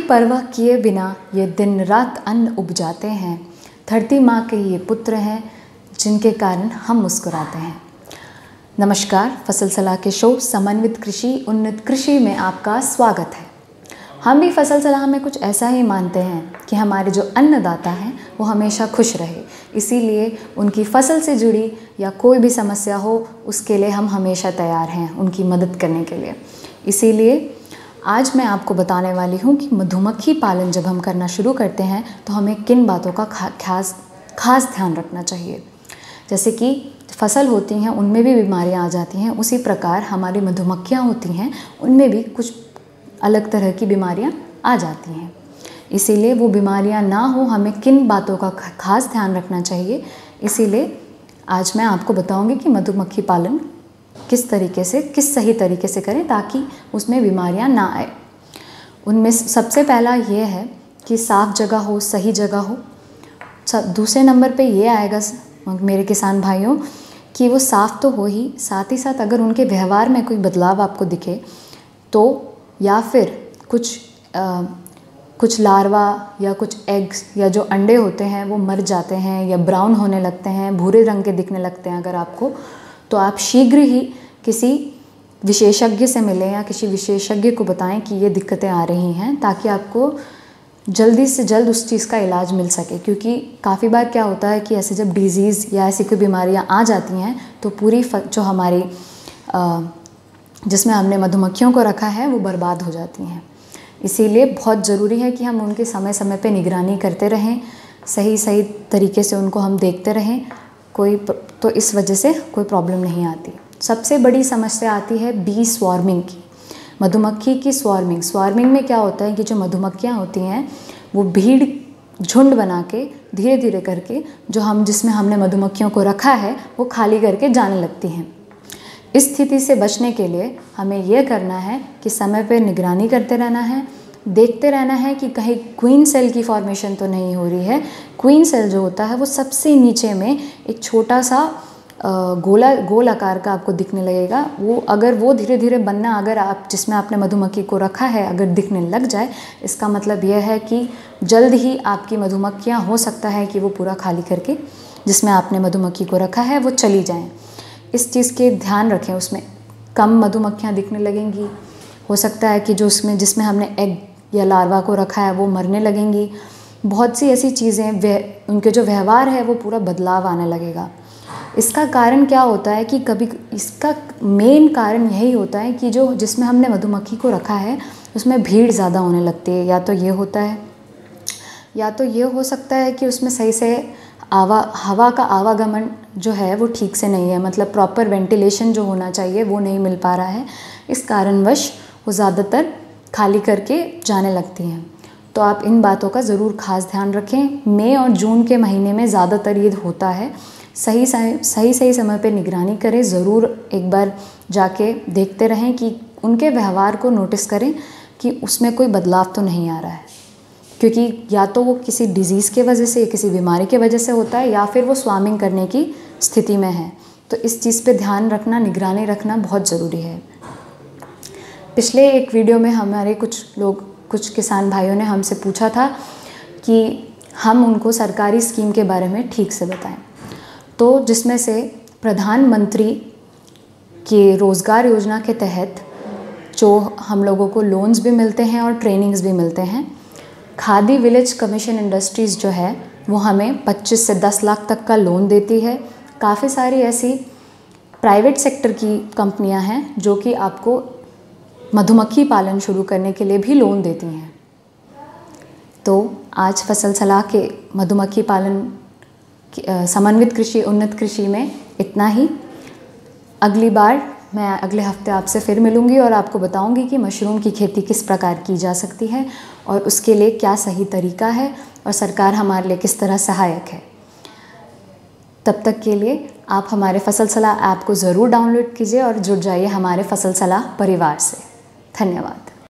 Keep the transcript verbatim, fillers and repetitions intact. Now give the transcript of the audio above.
कोई परवाह किए बिना ये दिन रात अन्न उपजाते हैं। धरती माँ के ये पुत्र हैं जिनके कारण हम मुस्कुराते हैं। नमस्कार, फसल सलाह के शो समन्वित कृषि उन्नत कृषि में आपका स्वागत है। हम भी फसल सलाह में कुछ ऐसा ही मानते हैं कि हमारे जो अन्नदाता हैं वो हमेशा खुश रहे, इसीलिए उनकी फसल से जुड़ी या कोई भी समस्या हो उसके लिए हम हमेशा तैयार हैं उनकी मदद करने के लिए। इसीलिए आज मैं आपको बताने वाली हूँ कि मधुमक्खी पालन जब हम करना शुरू करते हैं तो हमें किन बातों का खास खास ध्यान रखना चाहिए। जैसे कि फसल होती हैं उनमें भी बीमारियाँ आ जाती हैं, उसी प्रकार हमारी मधुमक्खियाँ होती हैं उनमें भी कुछ अलग तरह की बीमारियां आ जाती हैं। इसीलिए वो बीमारियां ना हो हमें किन बातों का खास ध्यान रखना चाहिए, इसीलिए आज मैं आपको बताऊंगी कि मधुमक्खी पालन किस तरीके से किस सही तरीके से करें ताकि उसमें बीमारियां ना आए। उनमें सबसे पहला ये है कि साफ़ जगह हो, सही जगह हो। दूसरे नंबर पे ये आएगा मेरे किसान भाइयों कि वो साफ़ तो हो ही, साथ ही साथ अगर उनके व्यवहार में कोई बदलाव आपको दिखे तो, या फिर कुछ आ, कुछ लार्वा या कुछ एग्स या जो अंडे होते हैं वो मर जाते हैं या ब्राउन होने लगते हैं, भूरे रंग के दिखने लगते हैं अगर आपको, तो आप शीघ्र ही किसी विशेषज्ञ से मिलें या किसी विशेषज्ञ को बताएं कि ये दिक्कतें आ रही हैं ताकि आपको जल्दी से जल्द उस चीज़ का इलाज मिल सके। क्योंकि काफ़ी बार क्या होता है कि ऐसे जब डिजीज़ या ऐसी कोई बीमारियाँ आ जाती हैं तो पूरी जो हमारी आ, जिसमें हमने मधुमक्खियों को रखा है वो बर्बाद हो जाती हैं। इसीलिए बहुत ज़रूरी है कि हम उनके समय समय पे निगरानी करते रहें, सही सही तरीके से उनको हम देखते रहें, कोई तो इस वजह से कोई प्रॉब्लम नहीं आती। सबसे बड़ी समस्या आती है बी स्वार्मिंग की, मधुमक्खी की स्वार्मिंग। स्वार्मिंग में क्या होता है कि जो मधुमक्खियाँ होती हैं वो भीड़ झुंड बना के धीरे धीरे करके जो हम जिसमें हमने मधुमक्खियों को रखा है वो खाली करके जाने लगती हैं। इस स्थिति से बचने के लिए हमें यह करना है कि समय पर निगरानी करते रहना है, देखते रहना है कि कहीं क्वीन सेल की फॉर्मेशन तो नहीं हो रही है। क्वीन सेल जो होता है वो सबसे नीचे में एक छोटा सा गोला गोल आकार का आपको दिखने लगेगा। वो अगर वो धीरे धीरे बनना अगर आप जिसमें आपने मधुमक्खी को रखा है अगर दिखने लग जाए, इसका मतलब यह है कि जल्द ही आपकी मधुमक्खियाँ हो सकता है कि वो पूरा खाली करके जिसमें आपने मधुमक्खी को रखा है वो चली जाएँ। इस चीज़ के ध्यान रखें, उसमें कम मधुमक्खियाँ दिखने लगेंगी, हो सकता है कि जो उसमें जिसमें हमने एग या लार्वा को रखा है वो मरने लगेंगी, बहुत सी ऐसी चीज़ें वह उनके जो व्यवहार है वो पूरा बदलाव आने लगेगा। इसका कारण क्या होता है कि कभी इसका मेन कारण यही होता है कि जो जिसमें हमने मधुमक्खी को रखा है उसमें भीड़ ज़्यादा होने लगती है, या तो ये होता है, या तो ये हो सकता है कि उसमें सही से आवा हवा का आवागमन जो है वो ठीक से नहीं है, मतलब प्रॉपर वेंटिलेशन जो होना चाहिए वो नहीं मिल पा रहा है। इस कारणवश वो ज़्यादातर खाली करके जाने लगती हैं। तो आप इन बातों का ज़रूर खास ध्यान रखें। मई और जून के महीने में ज़्यादातर ये होता है। सही सही सही सही समय पे निगरानी करें, ज़रूर एक बार जाके देखते रहें कि उनके व्यवहार को नोटिस करें कि उसमें कोई बदलाव तो नहीं आ रहा है, क्योंकि या तो वो किसी डिज़ीज़ के वजह से या किसी बीमारी के वजह से होता है या फिर वो स्वार्मिंग करने की स्थिति में है। तो इस चीज़ पे ध्यान रखना, निगरानी रखना बहुत ज़रूरी है। पिछले एक वीडियो में हमारे कुछ लोग कुछ किसान भाइयों ने हमसे पूछा था कि हम उनको सरकारी स्कीम के बारे में ठीक से बताएं, तो जिसमें से प्रधानमंत्री के रोज़गार योजना के तहत जो हम लोगों को लोन्स भी मिलते हैं और ट्रेनिंग्स भी मिलते हैं। खादी विलेज कमीशन इंडस्ट्रीज़ जो है वो हमें पच्चीस से दस लाख तक का लोन देती है। काफ़ी सारी ऐसी प्राइवेट सेक्टर की कंपनियां हैं जो कि आपको मधुमक्खी पालन शुरू करने के लिए भी लोन देती हैं। तो आज फसल सलाह के मधुमक्खी पालन समन्वित कृषि उन्नत कृषि में इतना ही। अगली बार मैं अगले हफ्ते आपसे फिर मिलूंगी और आपको बताऊंगी कि मशरूम की खेती किस प्रकार की जा सकती है और उसके लिए क्या सही तरीका है और सरकार हमारे लिए किस तरह सहायक है। तब तक के लिए आप हमारे फसल सलाह ऐप को ज़रूर डाउनलोड कीजिए और जुड़ जाइए हमारे फसल सलाह परिवार से। धन्यवाद।